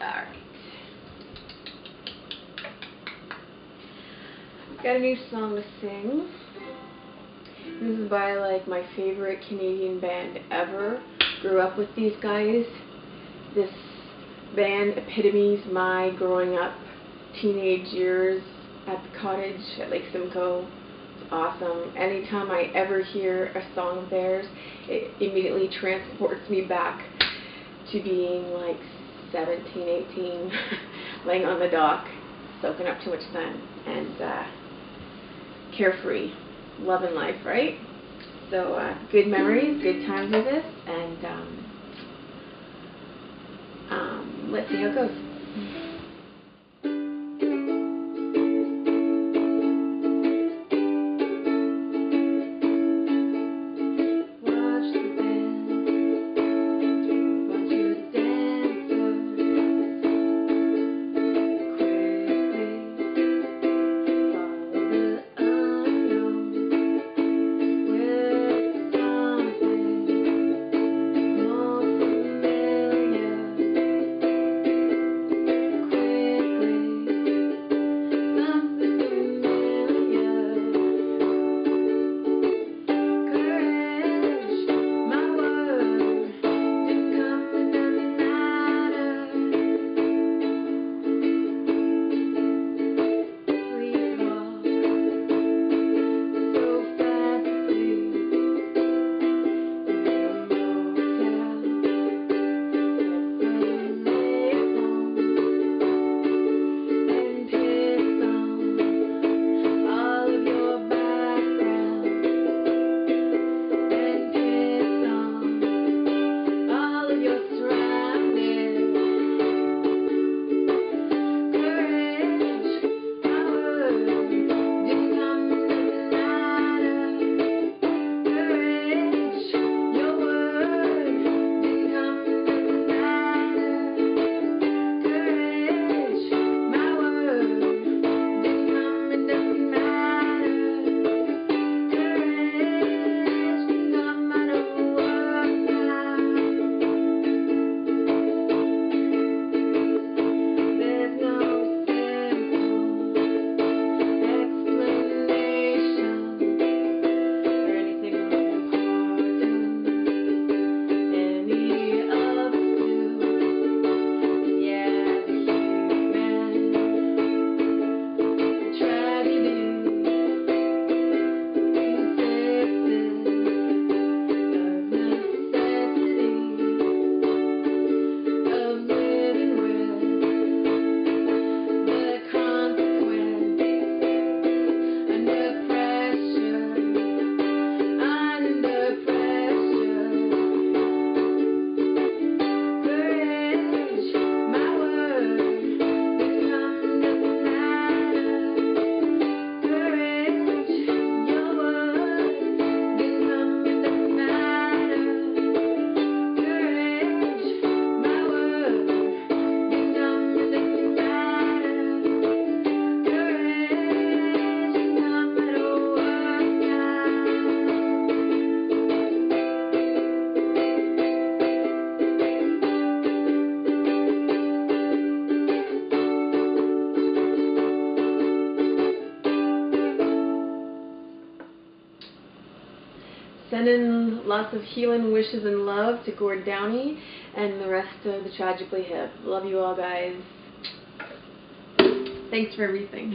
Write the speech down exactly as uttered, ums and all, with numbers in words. back. Got a new song to sing. This is by like my favorite Canadian band ever. Grew up with these guys. This band epitomes my growing up teenage years at the cottage at Lake Simcoe. It's awesome. Anytime I ever hear a song of theirs, it immediately transports me back to being like seventeen, eighteen, laying on the dock, soaking up too much sun, and uh, carefree, loving life, right? So uh, good memories, good times with this, and um, um, let's see how it goes. Sending lots of healing wishes and love to Gord Downie and the rest of The Tragically Hip. Love you all, guys. Thanks for everything.